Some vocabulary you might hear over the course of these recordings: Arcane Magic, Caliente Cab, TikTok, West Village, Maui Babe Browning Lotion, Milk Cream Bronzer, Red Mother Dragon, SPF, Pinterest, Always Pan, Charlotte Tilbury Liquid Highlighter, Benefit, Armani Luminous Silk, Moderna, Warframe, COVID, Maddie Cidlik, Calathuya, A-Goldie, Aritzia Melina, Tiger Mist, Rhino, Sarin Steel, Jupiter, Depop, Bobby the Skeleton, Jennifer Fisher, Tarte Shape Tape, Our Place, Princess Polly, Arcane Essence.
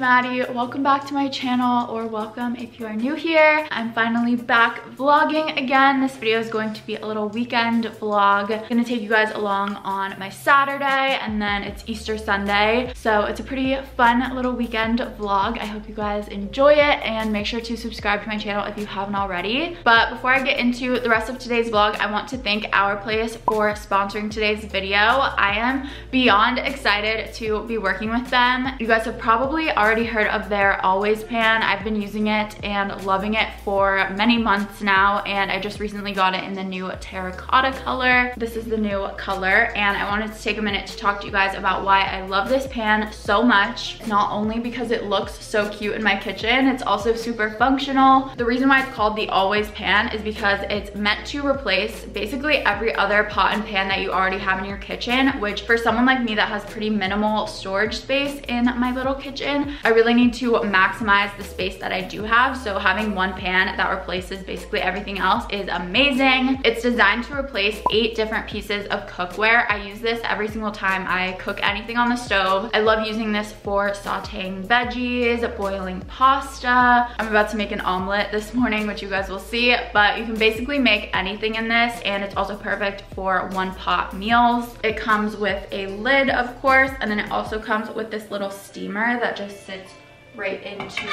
Maddie, welcome back to my channel, or welcome if you are new here. I'm finally back vlogging again. This video is going to be a little weekend vlog. I'm gonna take you guys along on my Saturday, and then it's Easter Sunday, so it's a pretty fun little weekend vlog. I hope you guys enjoy it, and make sure to subscribe to my channel if you haven't already. But before I get into the rest of today's vlog, I want to thank Our Place for sponsoring today's video. I am beyond excited to be working with them. You guys have probably already heard of their Always Pan. I've been using it and loving it for many months now, and I just recently got it in the new terracotta color. This is the new color, and I wanted to take a minute to talk to you guys about why I love this pan so much. Not only because it looks so cute in my kitchen, it's also super functional. The reason why it's called the Always Pan is because it's meant to replace basically every other pot and pan that you already have in your kitchen, which for someone like me that has pretty minimal storage space in my little kitchen, I really need to maximize the space that I do have, so having one pan that replaces basically everything else is amazing. It's designed to replace 8 different pieces of cookware. I use this every single time I cook anything on the stove. I love using this for sauteing veggies, boiling pasta. I'm about to make an omelet this morning, which you guys will see, but you can basically make anything in this, and it's also perfect for one pot meals. It comes with a lid, of course, and then it also comes with this little steamer that just sits right into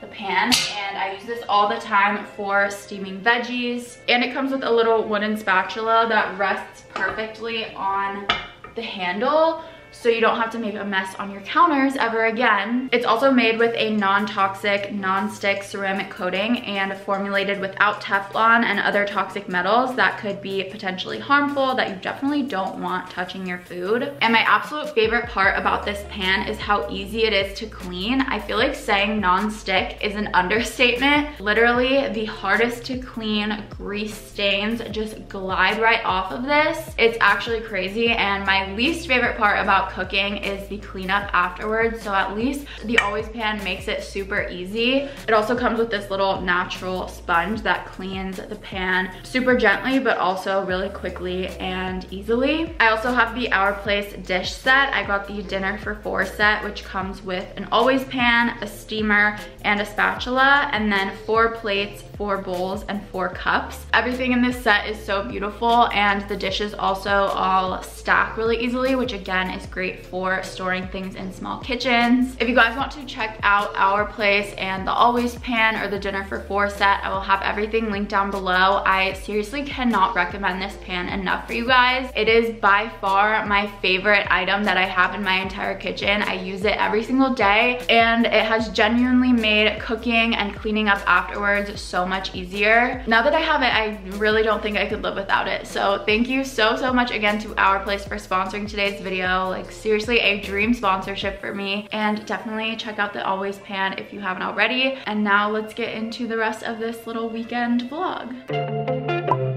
the pan, and I use this all the time for steaming veggies. And it comes with a little wooden spatula that rests perfectly on the handle, so you don't have to make a mess on your counters ever again. It's also made with a non-toxic, non-stick ceramic coating and formulated without Teflon and other toxic metals that could be potentially harmful that you definitely don't want touching your food. And my absolute favorite part about this pan is how easy it is to clean. I feel like saying non-stick is an understatement. Literally the hardest to clean grease stains just glide right off of this. It's actually crazy, and my least favorite part about cooking is the cleanup afterwards, so at least the Always Pan makes it super easy. It also comes with this little natural sponge that cleans the pan super gently, but also really quickly and easily. I also have the Our Place dish set. I got the dinner for 4 set, which comes with an Always Pan, a steamer, and a spatula, and then 4 plates, 4 bowls, and 4 cups. Everything in this set is so beautiful, and the dishes also all stack really easily, which again is great for storing things in small kitchens. If you guys want to check out Our Place and the Always Pan or the Dinner for 4 set, I will have everything linked down below. I seriously cannot recommend this pan enough for you guys. It is by far my favorite item that I have in my entire kitchen. I use it every single day, and it has genuinely made cooking and cleaning up afterwards so much easier. Now that I have it, I really don't think I could live without it. So thank you so much again to Our Place for sponsoring today's video. Like seriously, a dream sponsorship for me. And definitely check out the Always Pan if you haven't already. And now let's get into the rest of this little weekend vlog.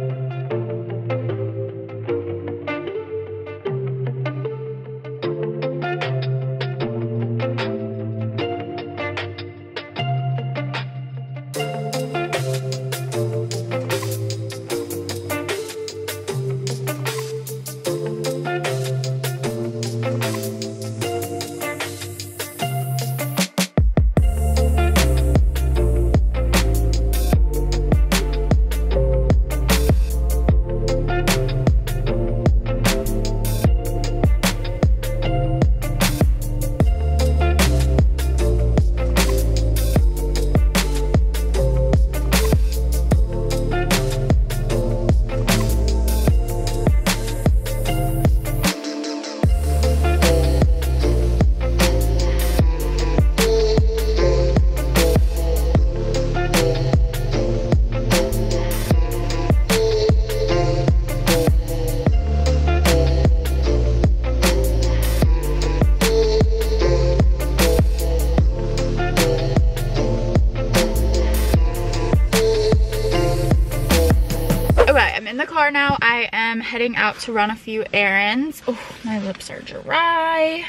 Now I am heading out to run a few errands. Oh, my lips are dry.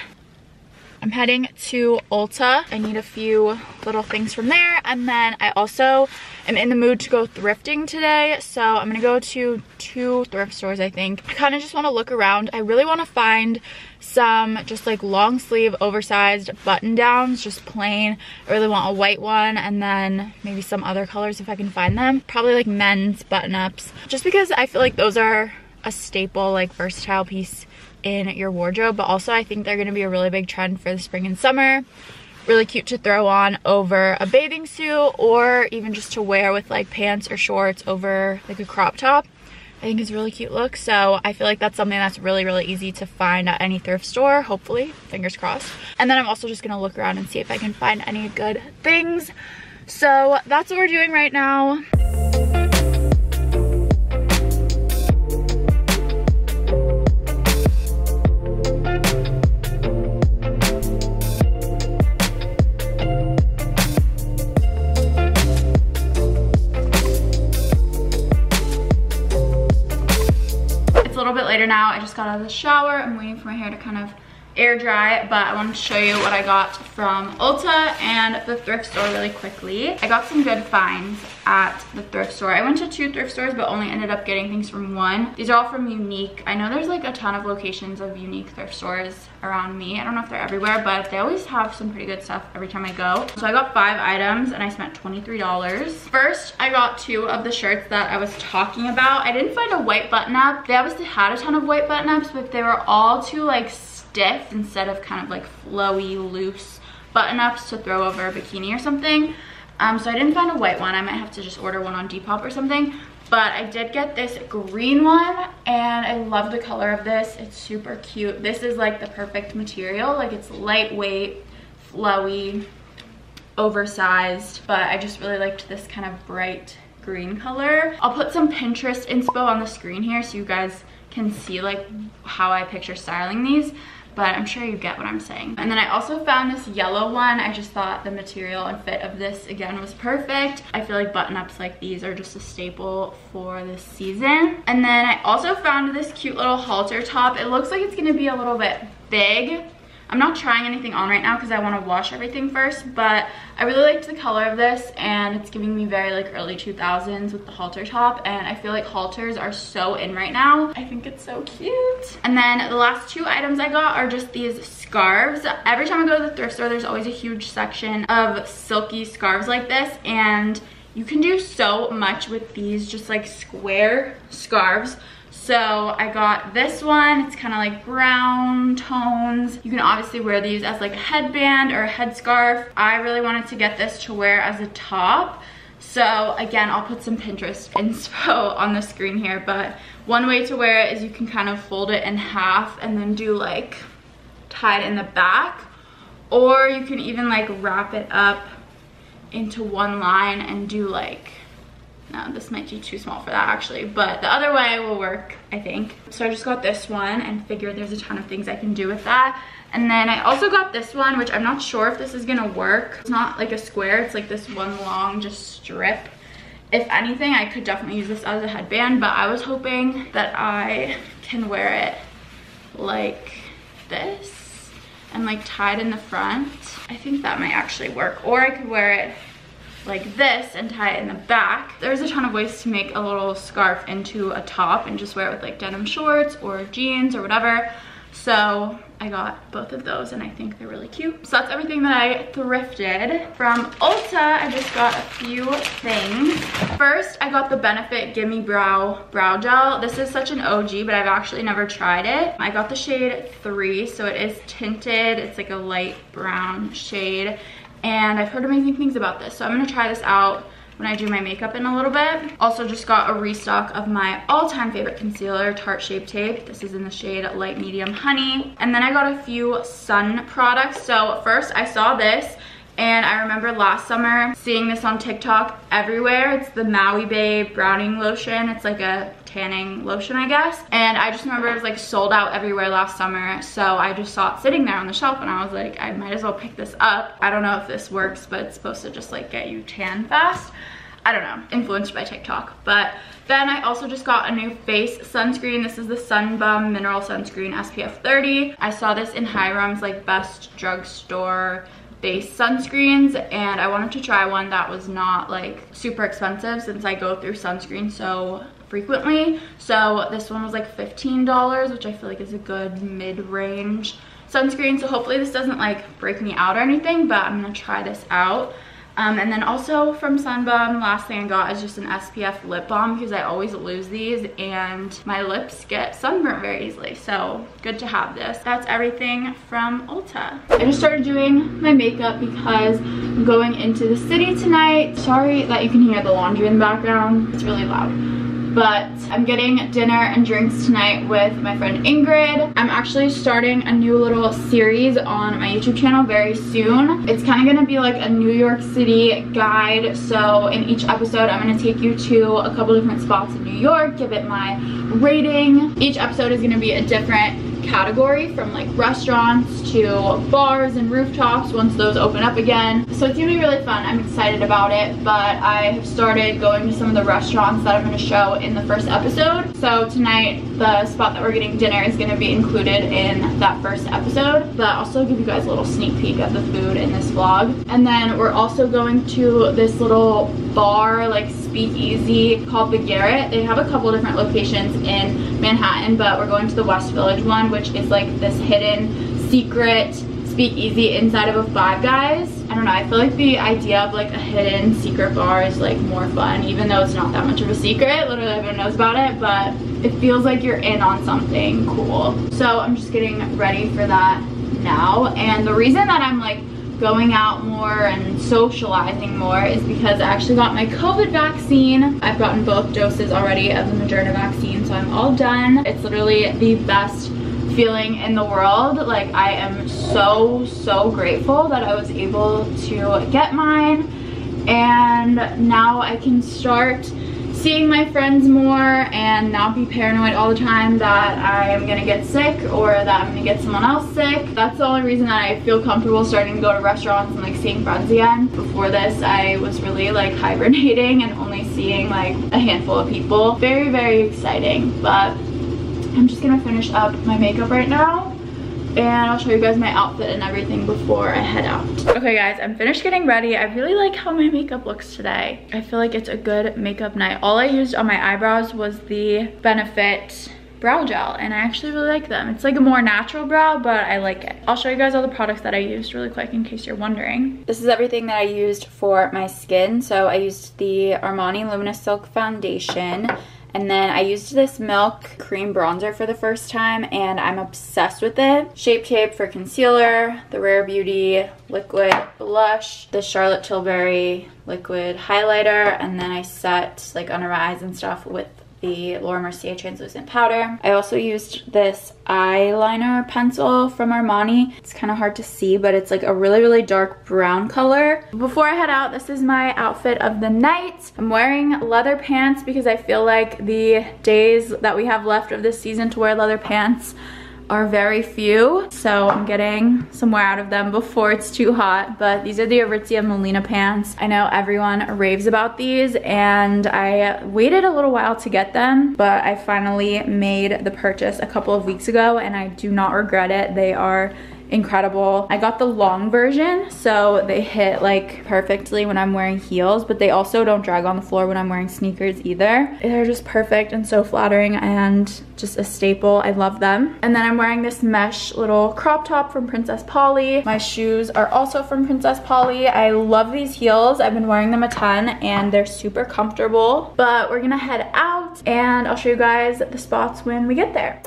I'm heading to Ulta. I need a few little things from there. And then I also am in the mood to go thrifting today. So I'm going to go to 2 thrift stores, I think. I kind of just want to look around. I really want to find some just like long sleeve oversized button downs, just plain. I really want a white one and then maybe some other colors if I can find them. Probably like men's button ups. Just because I feel like those are a staple, like versatile piece in your wardrobe, but also I think they're going to be a really big trend for the spring and summer. Really cute to throw on over a bathing suit or even just to wear with like pants or shorts over like a crop top. I think it's a really cute look, so I feel like that's something that's really, really easy to find at any thrift store, hopefully, fingers crossed. And then I'm also just going to look around and see if I can find any good things. So that's what we're doing right now. Now I just got out of the shower. I'm waiting for my hair to kind of air dry, but I wanted to show you what I got from Ulta and the thrift store really quickly. I got some good finds at the thrift store. I went to 2 thrift stores but only ended up getting things from 1. These are all from Unique. I know there's like a ton of locations of Unique thrift stores around me. I don't know if they're everywhere, but they always have some pretty good stuff every time I go. So I got 5 items and I spent $23. First, I got 2 of the shirts that I was talking about. I didn't find a white button-up. They obviously had a ton of white button-ups, but they were all too like stiff instead of kind of like flowy, loose button-ups to throw over a bikini or something. So I didn't find a white one. I might have to just order one on Depop or something. But I did get this green one and I love the color of this. It's super cute. This is like the perfect material. Like it's lightweight, flowy, oversized. But I just really liked this kind of bright green color. I'll put some Pinterest inspo on the screen here so you guys can see like how I picture styling these. But I'm sure you get what I'm saying. And then I also found this yellow one. I just thought the material and fit of this, again, was perfect. I feel like button-ups like these are just a staple for this season. And then I also found this cute little halter top. It looks like it's gonna be a little bit big. I'm not trying anything on right now because I want to wash everything first, but I really liked the color of this and it's giving me very like early 2000s with the halter top, and I feel like halters are so in right now. I think it's so cute. And then the last 2 items I got are just these scarves. Every time I go to the thrift store, there's always a huge section of silky scarves like this, and you can do so much with these just like square scarves. So I got this one. It's kind of like brown tones. You can obviously wear these as like a headband or a headscarf. I really wanted to get this to wear as a top. So again, I'll put some Pinterest inspo on the screen here, but one way to wear it is you can kind of fold it in half and then do like tie it in the back, or you can even like wrap it up into one line and do like, no, this might be too small for that actually, but the other way will work, I think. So I just got this one and figured there's a ton of things I can do with that. And then I also got this one, which I'm not sure if this is gonna work. It's not like a square, it's like this one long just strip. If anything, I could definitely use this as a headband, but I was hoping that I can wear it like this and like tied in the front. I think that might actually work, or I could wear it like this and tie it in the back. There's a ton of ways to make a little scarf into a top and just wear it with like denim shorts or jeans or whatever. So I got both of those and I think they're really cute. So that's everything that I thrifted. From Ulta, I just got a few things. First, I got the Benefit Gimme Brow Gel. This is such an OG, but I've actually never tried it. I got the shade 3, so it is tinted. It's like a light brown shade. And I've heard amazing things about this, so I'm going to try this out when I do my makeup in a little bit. Also just got a restock of my all-time favorite concealer, Tarte Shape Tape. This is in the shade Light Medium Honey. And then I got a few sun products. So first I saw this, and I remember last summer seeing this on TikTok everywhere. It's the Maui Babe Browning Lotion. It's like a tanning lotion, I guess. And I just remember it was like sold out everywhere last summer. So I just saw it sitting there on the shelf and I was like, I might as well pick this up. I don't know if this works, but it's supposed to just like get you tan fast. I I don't know, influenced by TikTok. But then I also just got a new face sunscreen. This is the Sun Bum Mineral Sunscreen SPF 30. I saw this in Hiram's like best drugstore face sunscreens, and I wanted to try one that was not like super expensive since I go through sunscreen so frequently. So this one was like $15, which I feel like is a good mid-range sunscreen. So hopefully this doesn't like break me out or anything, but I'm gonna try this out. And then also from Sun Bum, last thing I got is just an SPF lip balm because I always lose these and my lips get sunburnt very easily. So good to have this. That's everything from Ulta. I just started doing my makeup because I'm going into the city tonight. Sorry that you can hear the laundry in the background. It's really loud. But I'm getting dinner and drinks tonight with my friend Ingrid. I'm actually starting a new little series on my YouTube channel very soon. It's kind of going to be like a New York City guide. So in each episode, I'm going to take you to a couple different spots in New York, give it my rating. Each episode is going to be a different category, from like restaurants to bars and rooftops once those open up again. So it's gonna be really fun. I'm excited about it, but I have started going to some of the restaurants that I'm gonna show in the first episode. So tonight the spot that we're getting dinner is gonna be included in that first episode, but I'll still give you guys a little sneak peek of the food in this vlog. And then we're also going to this little bar, like speakeasy, called the Garrett. They have a couple different locations in Manhattan, but we're going to the West Village one, which is like this hidden secret speakeasy inside of a Five Guys. I don't know, I feel like the idea of like a hidden secret bar is like more fun, even though it's not that much of a secret. Literally everyone knows about it, but it feels like you're in on something cool. So I'm just getting ready for that now. And the reason that I'm like going out more and socializing more is because I actually got my COVID vaccine. I've gotten both doses already of the Moderna vaccine, so I'm all done. It's literally the best feeling in the world. Like, I am so grateful that I was able to get mine, and now I can start seeing my friends more and not be paranoid all the time that I'm gonna get sick or that I'm gonna get someone else sick. That's the only reason that I feel comfortable starting to go to restaurants and like seeing friends again. Before this, I was really like hibernating and only seeing like a handful of people. Very exciting. But I'm just gonna finish up my makeup right now, and I'll show you guys my outfit and everything before I head out. Okay guys, I'm finished getting ready. I really like how my makeup looks today. I feel like it's a good makeup night. All I used on my eyebrows was the Benefit brow gel, and I actually really like them. It's like a more natural brow, but I like it. I'll show you guys all the products that I used really quick in case you're wondering. This is everything that I used for my skin. So I used the Armani Luminous Silk foundation, and then I used this Milk Cream Bronzer for the first time, and I'm obsessed with it. Shape Tape for concealer, the Rare Beauty Liquid Blush, the Charlotte Tilbury Liquid Highlighter, and then I set like under my eyes and stuff with the Laura Mercier translucent powder. I also used this eyeliner pencil from Armani. It's kind of hard to see, but it's like a really dark brown color. Before I head out, this is my outfit of the night. I'm wearing leather pants because I feel like the days that we have left of this season to wear leather pants are very few, so I'm getting some wear out of them before it's too hot. But these are the Aritzia Melina pants. I know everyone raves about these, and I waited a little while to get them, but I finally made the purchase a couple of weeks ago, and I do not regret it. They are incredible. I got the long version, so they hit like perfectly when I'm wearing heels, but they also don't drag on the floor when I'm wearing sneakers either. They're just perfect and so flattering and just a staple. I love them. And then I'm wearing this mesh little crop top from Princess Polly. My shoes are also from Princess Polly. I love these heels. I've been wearing them a ton, and they're super comfortable. But we're gonna head out, and I'll show you guys the spots when we get there.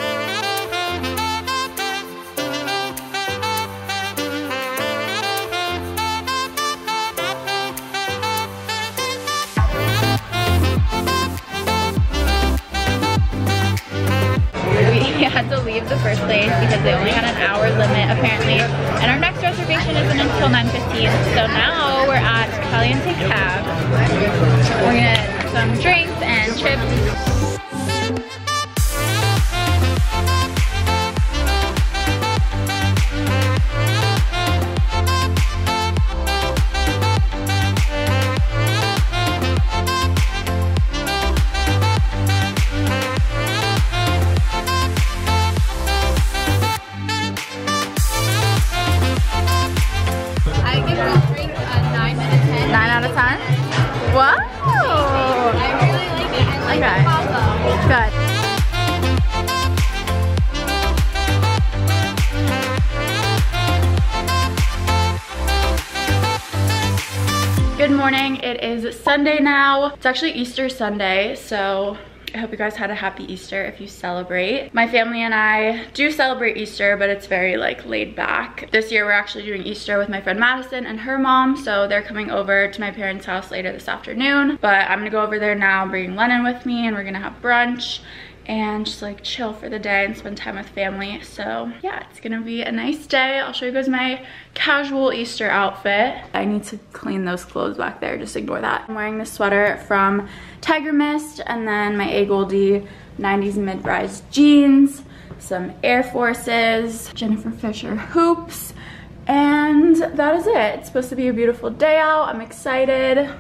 The first place because they only had an hour limit apparently, and our next reservation isn't until 9:15. So now we're at Caliente Cab. We're gonna get some drinks and chips. Good. Good morning, it is Sunday now. It's actually Easter Sunday, so I hope you guys had a happy Easter if you celebrate. My family and I do celebrate Easter, but it's very like laid back. This year we're actually doing Easter with my friend Madison and her mom, so they're coming over to my parents' house later this afternoon. But I'm gonna go over there now, bringing Lennon with me, and we're gonna have brunch and just like chill for the day and spend time with family. So yeah, it's gonna be a nice day. I'll show you guys my casual Easter outfit. I need to clean those clothes back there, just ignore that. I'm wearing this sweater from Tiger Mist and then my A-Goldie 90s mid-rise jeans, some Air Forces, Jennifer Fisher hoops, and that is it. It's supposed to be a beautiful day out. I'm excited.